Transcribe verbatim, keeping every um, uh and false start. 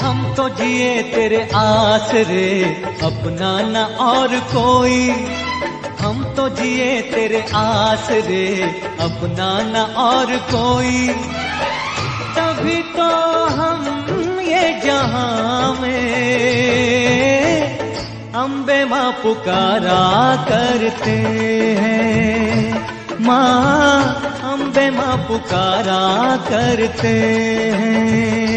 हम तो जिए तेरे आसरे, अपना न और कोई। हम तो जिए तेरे आसरे, अपना न और कोई। तभी तो हम ये जहां में अम्बे माँ पुकारा करते हैं। माँ अम्बे माँ पुकारा करते हैं।